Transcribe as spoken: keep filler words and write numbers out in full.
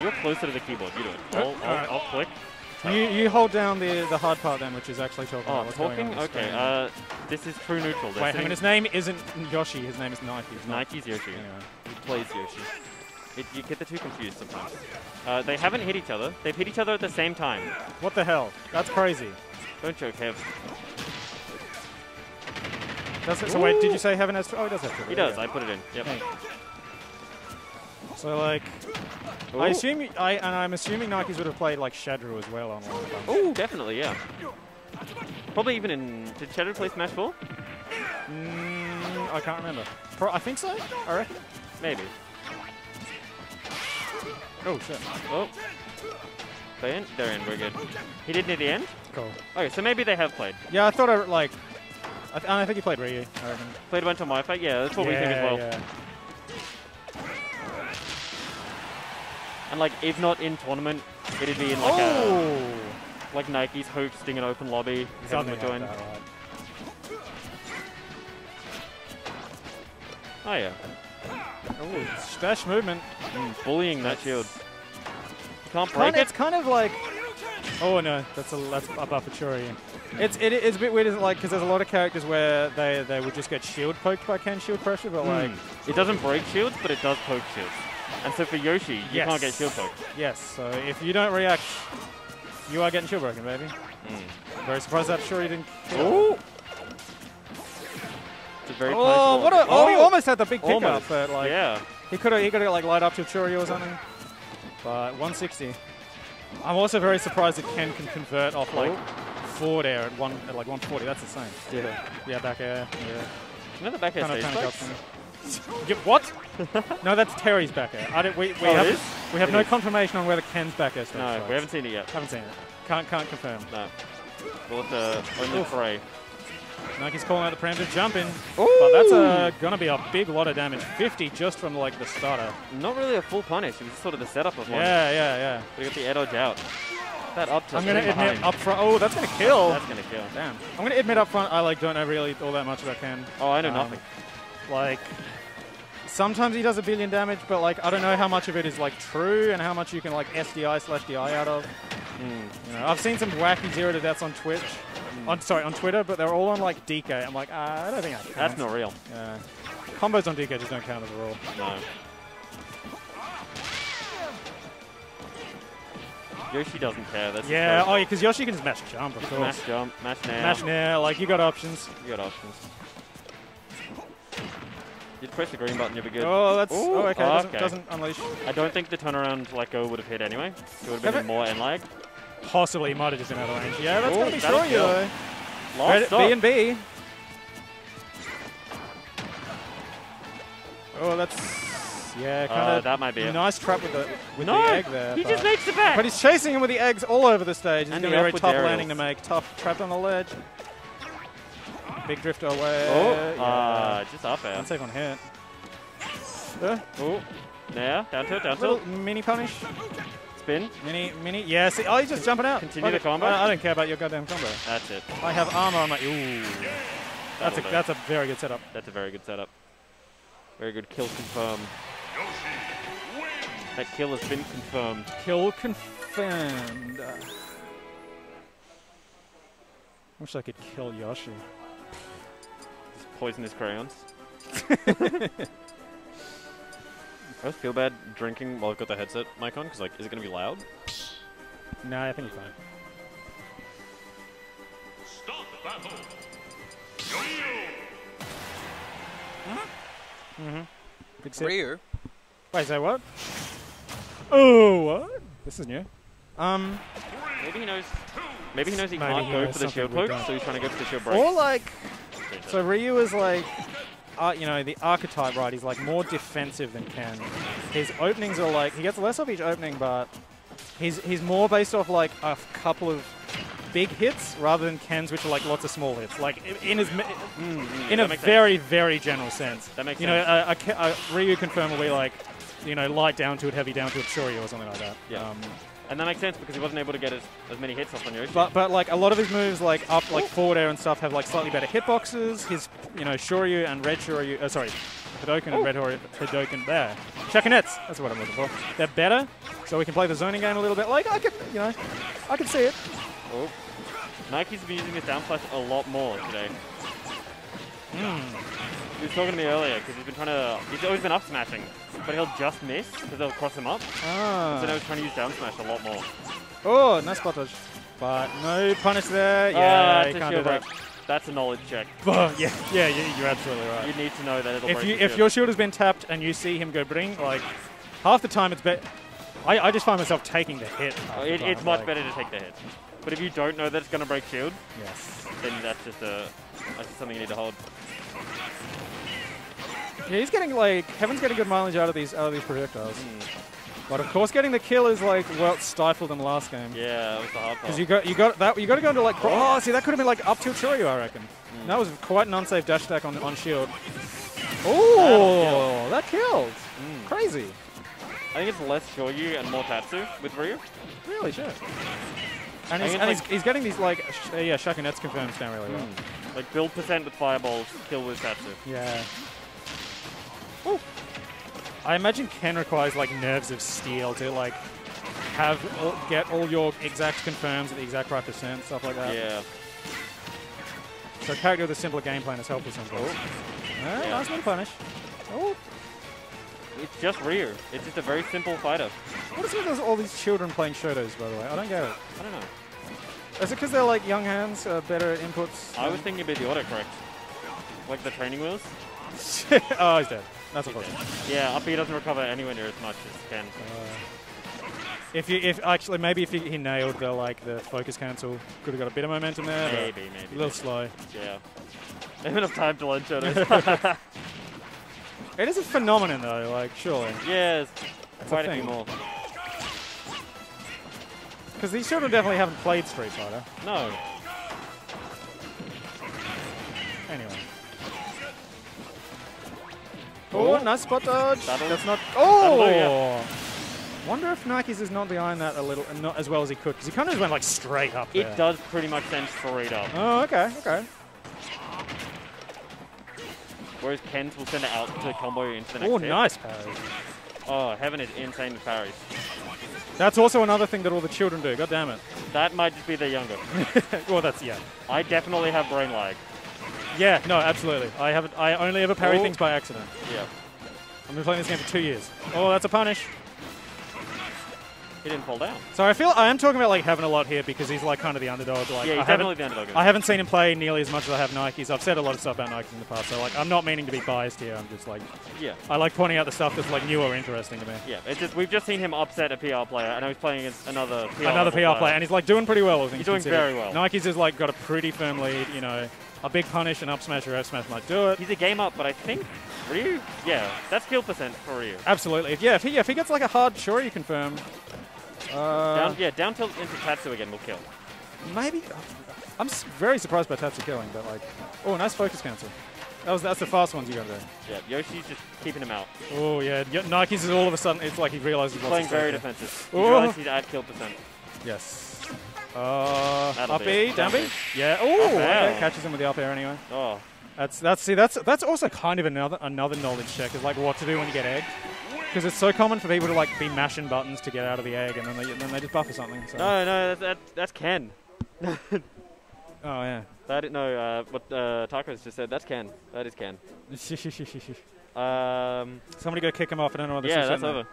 You're closer to the keyboard. You do it. I'll, I'll, right. I'll click. You you hold down the the hard part then, which is actually talking. Oh, talking. Okay. Uh, this is true neutral. They're Wait, I mean, his name isn't Yoshi. His name is Nike. It's Nike's not, Yoshi. Anyway. He plays Yoshi. It, you get the two confused sometimes. Uh, they haven't hit each other. They've hit each other at the same time. What the hell? That's crazy. Don't joke, Kev. Does it, so wait, did you say Heaven has? Oh, he does have. He does. Yeah. I put it in. Yep. Hey. So like, ooh. I assume I and I'm assuming Nikes would have played like Shadru as well on one of them. Oh, definitely, yeah. Probably even in did Shadru play Smash four? Mm, I can't remember. Pro, I think so. I reckon. Maybe. Oh shit. Oh. They in? They're in. We're good. He didn't at the end. Cool. Okay, so maybe they have played. Yeah, I thought I like. I, th I think he played Ryu. I reckon. Played a bunch on my fight. Yeah, that's what yeah, we think as well. Yeah. And like, if not in tournament, it'd be in like oh. a like Nike's hoops, sting an open lobby. Something would join. That, right. Oh yeah. Oh, smash movement. Mm, bullying that shield. You can't break kind of, it. It's kind of like. Oh no, that's a that's a buffer Churi. It's it is a bit weird, isn't it? Like, because there's a lot of characters where they they would just get shield poked by Ken's shield pressure, but mm. like it doesn't break shields, but it does poke shields. And so for Yoshi, you yes. can't get shield poked. Yes, so if you don't react, you are getting shield broken, baby. Mm. Very surprised that Shoryu didn't kill. Ooh! It's a very oh, what a, oh, oh, he almost had the big pickup, almost. but like, yeah. he could have he like light up to Shoryu or something. But one sixty. I'm also very surprised that Ken can convert off like oh. forward air at one at like one forty. That's insane. Yeah, yeah, back air. Yeah. You know the back air kind stage of yeah, what? No, that's Terry's back air. I don't, we, we, oh, have, we have it no is. confirmation on whether Ken's back air starts. No, right. we haven't seen it yet. Haven't seen it. Can't can't confirm. No. We'll have to only pray. Nike's calling out the preemptive jump in. Ooh. But that's uh, going to be a big lot of damage. fifty just from like the starter. Not really a full punish. It was sort of the setup of one. Yeah, yeah, yeah. We got the air dodge out. That up to I'm going to admit up front. Oh, that's going to kill. That's going to kill. Damn. I'm going to admit up front I like don't know really all that much about Ken. Oh, I know um, nothing. Like, sometimes he does a billion damage, but like I don't know how much of it is like true and how much you can like S D I slash D I out of. Mm. You know, I've seen some wacky zero to deaths on Twitch. Mm. On sorry, on Twitter, but they're all on like D K. I'm like, uh, I don't think I can. That's not real. Yeah. Combos on D K just don't count as a rule. No. Yoshi doesn't care. That's yeah. Oh, because yeah, Yoshi can just mash jump, of course. Mash jump, mash nair. Mash nair. Like you got options. You got options. You'd press the green button, you'd be good. Oh, that's... Ooh, oh, okay. Doesn't, okay. Doesn't unleash. I don't think the turnaround, like, go would have hit anyway. It would have been more end lag. Possibly. Might have just been out of range. Yeah, that's going to be Shoryu, though. Last stop. B and B. Oh, that's... Yeah, kind of... Uh, that might be a nice trap with the, with no, the egg there. he just makes it back! But he's chasing him with the eggs all over the stage. It's going to be a very tough landing to make. Tough trap on the ledge. Big drift away. Oh, yeah. uh, just up air. Unsafe on hit. Uh. Oh, now down tilt, down tilt. Mini punish. Spin. Mini, mini. Yeah, see, oh, he's just Con jumping out. Continue the combo. I, I don't care about your goddamn combo. That's it. I have armor on my. Ooh. That's a, that's a very good setup. That's a very good setup. Very good kill confirmed. That kill has been confirmed. Kill confirmed. Uh, wish I could kill Yoshi. Poisonous crayons. I always feel bad drinking while I've got the headset mic on, because, like, is it going to be loud? No, I think it's fine. Start the battle. Yo-yo. Mm-hmm. Big sip. Ryu. Wait, is that what? Oh, what? This is new. Um. Maybe he knows. Maybe he knows he can't go for the shield poke, so he's trying to go for the shield break. Or like. So Ryu is like, uh, you know, the archetype, right? He's like more defensive than Ken. His openings are like, he gets less off each opening, but he's, he's more based off like a couple of big hits rather than Ken's, which are like lots of small hits. Like in his, mm, in a very, sense. very general sense. That makes you sense. You know, a, a, a Ryu confirm will be like, you know, light down to it, heavy down to it, Shoryu or something like that. Yeah. Um, And that makes sense because he wasn't able to get as, as many hits off on Yoshi. But, but like a lot of his moves, like up, like forward air and stuff, have like slightly better hitboxes. His, you know, Shoryu and Red Shoryu, uh, sorry, Hadoken and Red Horyu Hadoken there. Chakinets, that's what I'm looking for. They're better, so we can play the zoning game a little bit. Like, I could, you know, I could see it. Oh. Nike's been using his down flash a lot more today. Mm. He was talking to me earlier, because he's been trying to... He's always been up smashing, but he'll just miss, because they'll cross him up. Ah. So now he's trying to use down smash a lot more. Oh, nice spot dodge. But no punish there. Yeah, uh, you can't do that. Break. That's a knowledge check. Oh, yeah, yeah, you're absolutely right. You need to know that it'll if break you, If shield. your shield has been tapped and you see him go bring, like, half the time it's better... I, I just find myself taking the hit. Oh, it, the it's much like, better to take the hit. But if you don't know that it's going to break shield, yes, then that's just, a, that's just something you need to hold. Yeah, he's getting, like, Heaven's getting good mileage out of these, out of these projectiles. Mm. But of course, getting the kill is like well stifled in the last game. Yeah, that was the hard part. Because you got you got that you got to go into like oh see that could have been like up tilt Shoryu, I reckon. Mm. That was quite an unsafe dash stack on on shield. Oh, that killed. Mm. Crazy. I think it's less Shoryu and more Tatsu with Ryu. Really, sure. And, he's, and like he's, he's getting these like sh uh, yeah Shakunetsu confirms down really well. Mm. Like build percent with fireballs, kill with Tatsu. Yeah. Ooh. I imagine Ken requires like nerves of steel to like have get all your exact confirms at the exact right percent, stuff like that. Yeah. So a character with a simpler game plan is helpful sometimes. Oh. Alright, yeah. Nice one punish. Oh. It's just Ryu. It's just a very simple fighter. What is it with all these children playing Shotos, by the way? I don't get it. I don't know. Is it because they're like young hands, uh, better inputs? I was thinking it'd be the autocorrect. Like the training wheels? Oh, he's dead. That's unfortunate. Yeah, up B doesn't recover anywhere near as much as Ken. Uh, if you, if actually, maybe if he, he nailed the like the focus cancel, could have got a bit of momentum there. Maybe, maybe. A little maybe. slow. Yeah. They have enough time to learn Shotos. It is a phenomenon though, like surely. Yeah, it's it's quite a, a few more. Because these children definitely haven't played Street Fighter. No. Anyway. Oh, oh, nice spot dodge. That'll That's not. Oh, yeah. Wonder if Nike's is not behind that a little, not as well as he could, because he kind of just went like straight up. It there. does pretty much send straight up. Oh, okay, okay. Whereas Ken's will send it out to combo into the next. Oh, hit. Nice parry. Oh, Heaven is insane with parries. That's also another thing that all the children do. God damn it. That might just be their younger. Well, that's yeah. I definitely have brain lag. Yeah, no, absolutely. I haven't. I only ever parry oh. things by accident. Yeah. I've been playing this game for two years. Oh, that's a punish. He didn't fall down. So I feel I am talking about like Heaven a lot here because he's like kind of the underdog. Like, yeah, he's I definitely the underdog. I haven't seen him play nearly as much as I have Nike's. I've said a lot of stuff about Nike's in the past, so like I'm not meaning to be biased here. I'm just like, yeah. I like pointing out the stuff that's like new or interesting to me. Yeah, it's just we've just seen him upset a P R player, and I was playing against another P R another P R player. player, and he's like doing pretty well. I think he's doing considered. very well. Nike's has like got a pretty firm lead, you know. A big punish and up smash or F smash might do it. He's a game up, but I think Ryu, yeah, that's kill percent for Ryu. Absolutely. If, yeah, if he, if he gets like a hard Shoryu confirm. Uh, down, yeah, down tilt into Tatsu again will kill. Maybe. I'm very surprised by Tatsu killing, but like, oh, nice focus cancel. That was, that's the fast ones you got there. Yeah, Yoshi's just keeping him out. Oh, yeah. Nike's is all of a sudden, it's like he realizes what's Playing very defensive. He realizes he's at kill percent. Yes. Uh, That'll up B, down B? Yeah. Oh, okay. Catches him with the up air anyway. Oh, that's that's see that's that's also kind of another another knowledge check is like what to do when you get egged, because it's so common for people to like be mashing buttons to get out of the egg and then they then they just buff or something. So. No, no, that, that that's Ken. Oh yeah. That no, uh, what uh, Tacos just said. That's Ken. That is Ken. um, Somebody go kick him off. I don't know what this is. Yeah, that's over.